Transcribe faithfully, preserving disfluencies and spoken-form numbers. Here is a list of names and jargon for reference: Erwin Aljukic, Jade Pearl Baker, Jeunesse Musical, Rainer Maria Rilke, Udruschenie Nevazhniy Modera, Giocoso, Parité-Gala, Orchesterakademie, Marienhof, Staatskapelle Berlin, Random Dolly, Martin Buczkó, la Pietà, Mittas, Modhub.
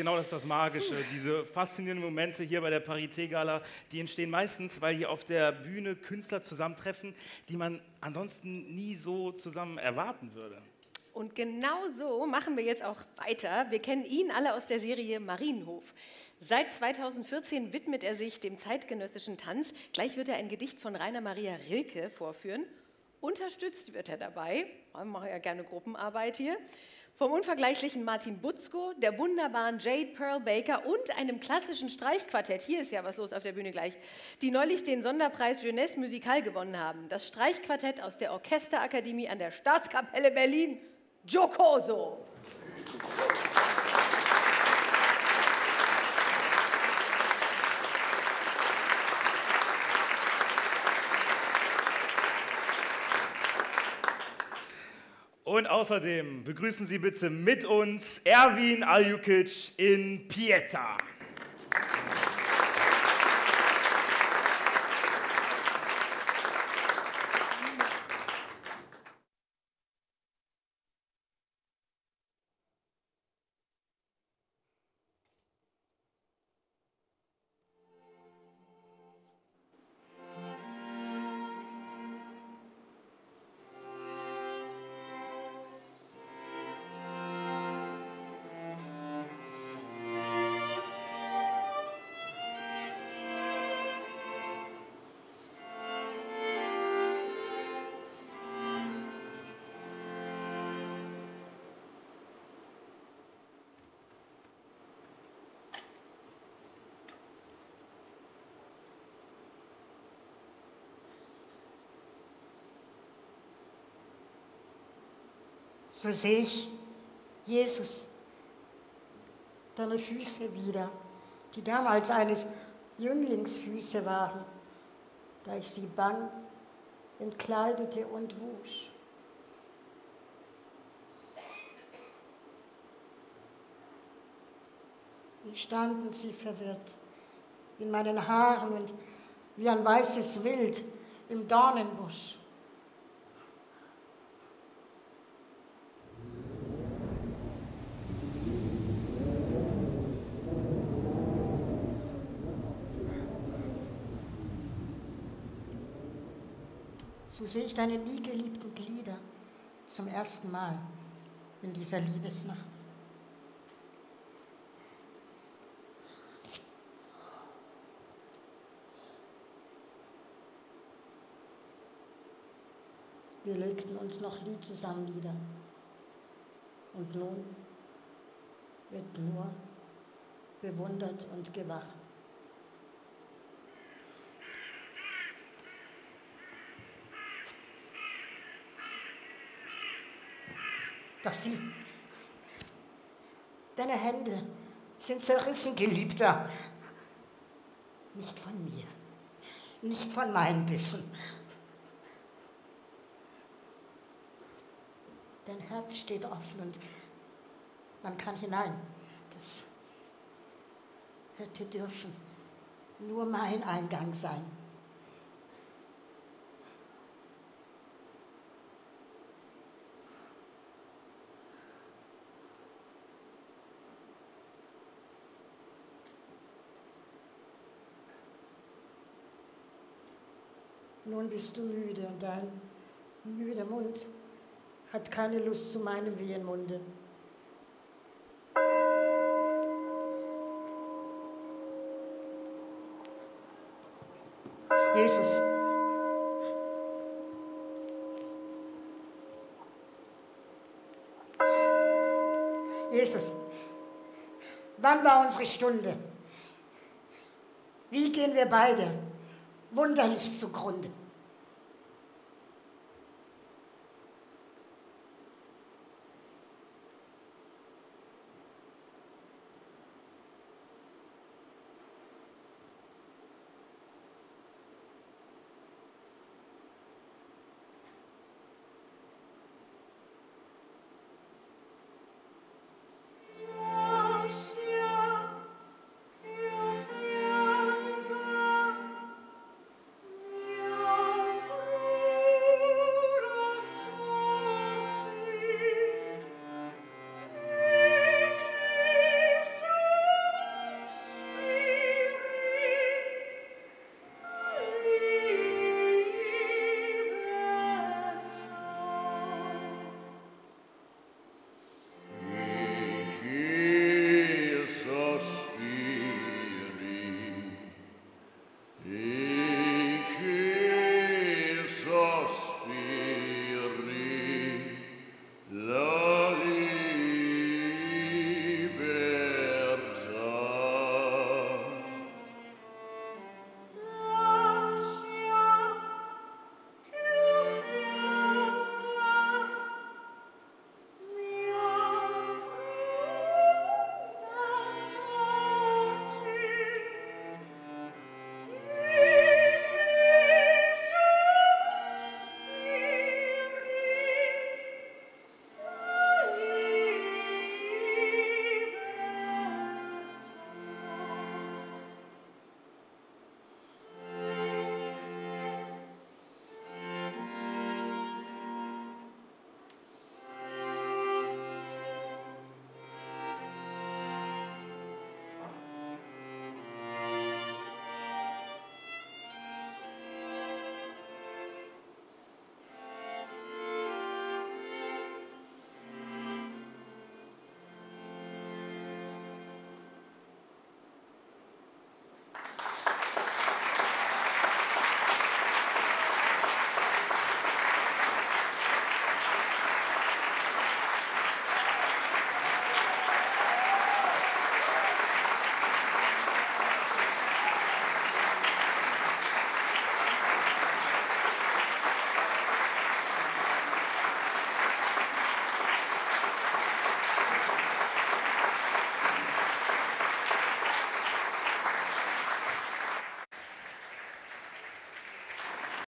genau das ist das Magische. Diese faszinierenden Momente hier bei der Parité-Gala, die entstehen meistens, weil hier auf der Bühne Künstler zusammentreffen, die man ansonsten nie so zusammen erwarten würde. Und genau so machen wir jetzt auch weiter. Wir kennen ihn alle aus der Serie Marienhof. Seit zweitausendvierzehn widmet er sich dem zeitgenössischen Tanz. Gleich wird er ein Gedicht von Rainer Maria Rilke vorführen. Unterstützt wird er dabei, wir machen ja gerne Gruppenarbeit hier, vom unvergleichlichen Martin Buczkó, der wunderbaren Jade Pearl Baker und einem klassischen Streichquartett, hier ist ja was los auf der Bühne gleich, die neulich den Sonderpreis Jeunesse Musical gewonnen haben. Das Streichquartett aus der Orchesterakademie an der Staatskapelle Berlin, Giocoso. Und außerdem begrüßen Sie bitte mit uns Erwin Aljukic in Pietà. So sehe ich Jesus, deine Füße wieder, die damals eines Jünglings Füße waren, da ich sie bang entkleidete und wusch. Wie standen sie verwirrt in meinen Haaren und wie ein weißes Wild im Dornenbusch. So sehe ich deine nie geliebten Glieder zum ersten Mal in dieser Liebesnacht. Wir legten uns noch nie zusammen nieder. Und nun wird nur bewundert und gewacht. Doch sieh, deine Hände sind zerrissen, Geliebter. Nicht von mir, nicht von meinem Bissen. Dein Herz steht offen und man kann hinein. Das hätte dürfen nur mein Eingang sein. Nun bist du müde und dein müder Mund hat keine Lust zu meinem Wehenmunde. Jesus, Jesus, wann war unsere Stunde? Wie gehen wir beide wunderlich zugrunde?